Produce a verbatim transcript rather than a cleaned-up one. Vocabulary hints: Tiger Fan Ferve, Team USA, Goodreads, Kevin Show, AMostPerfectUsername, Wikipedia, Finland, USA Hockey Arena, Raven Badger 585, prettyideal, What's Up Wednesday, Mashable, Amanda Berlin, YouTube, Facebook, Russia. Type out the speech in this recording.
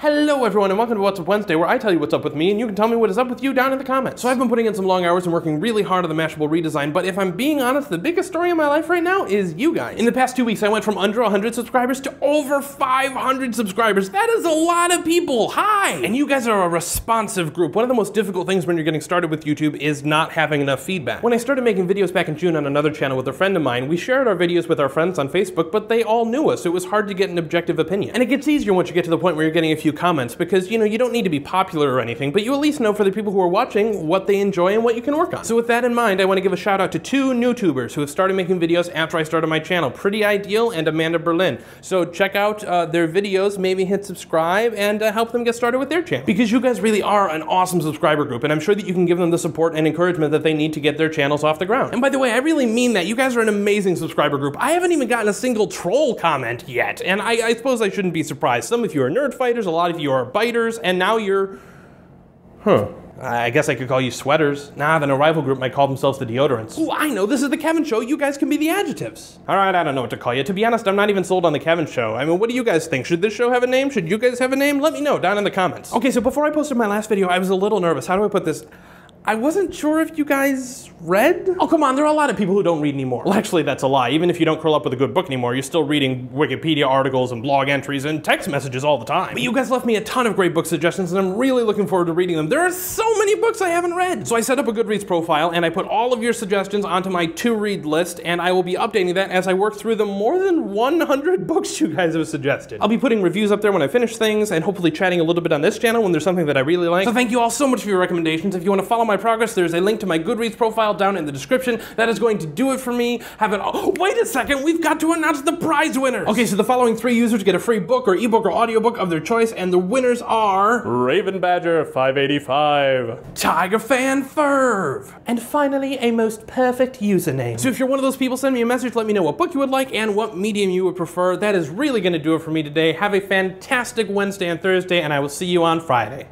Hello everyone and welcome to What's Up Wednesday, where I tell you what's up with me and you can tell me what is up with you down in the comments. So I've been putting in some long hours and working really hard on the Mashable redesign, but if I'm being honest, the biggest story in my life right now is you guys. In the past two weeks, I went from under one hundred subscribers to over five hundred subscribers. That is a lot of people. Hi! And you guys are a responsive group. One of the most difficult things when you're getting started with YouTube is not having enough feedback. When I started making videos back in June on another channel with a friend of mine, we shared our videos with our friends on Facebook, but they all knew us, so it was hard to get an objective opinion. And it gets easier once you get to the point where you're getting a few comments, because you know you don't need to be popular or anything, but you at least know for the people who are watching what they enjoy and what you can work on. So with that in mind, I want to give a shout out to two new tubers who have started making videos after I started my channel, prettyideal and Amanda Berlin. So check out uh, their videos, maybe hit subscribe and uh, help them get started with their channel, because you guys really are an awesome subscriber group, and I'm sure that you can give them the support and encouragement that they need to get their channels off the ground. And by the way, I really mean that. You guys are an amazing subscriber group. I haven't even gotten a single troll comment yet, and I, I suppose I shouldn't be surprised. Some of you are nerd fighters, a lot of you are biters, and now you're, huh. I guess I could call you sweaters. Nah, then a rival group might call themselves the deodorants. Ooh, I know, this is the Kevin Show. You guys can be the adjectives. All right, I don't know what to call you. To be honest, I'm not even sold on the Kevin Show. I mean, what do you guys think? Should this show have a name? Should you guys have a name? Let me know down in the comments. Okay, so before I posted my last video, I was a little nervous. How do I put this? I wasn't sure if you guys read? Oh, come on, there are a lot of people who don't read anymore. Well, actually, that's a lie. Even if you don't curl up with a good book anymore, you're still reading Wikipedia articles and blog entries and text messages all the time. But you guys left me a ton of great book suggestions, and I'm really looking forward to reading them. There are so many books I haven't read. So I set up a Goodreads profile, and I put all of your suggestions onto my to-read list, and I will be updating that as I work through the more than one hundred books you guys have suggested. I'll be putting reviews up there when I finish things, and hopefully chatting a little bit on this channel when there's something that I really like. So thank you all so much for your recommendations. If you want to follow my progress, there's a link to my Goodreads profile down in the description. That is going to do it for me. Have an oh, wait a second, we've got to announce the prize winners. Okay, so the following three users get a free book or ebook or audiobook of their choice, and the winners are Raven Badger five eighty-five, Tiger Fan Ferve, and finally a most perfect username. So if you're one of those people, send me a message, let me know what book you would like and what medium you would prefer. That is really going to do it for me today. Have a fantastic Wednesday and Thursday, and I will see you on Friday.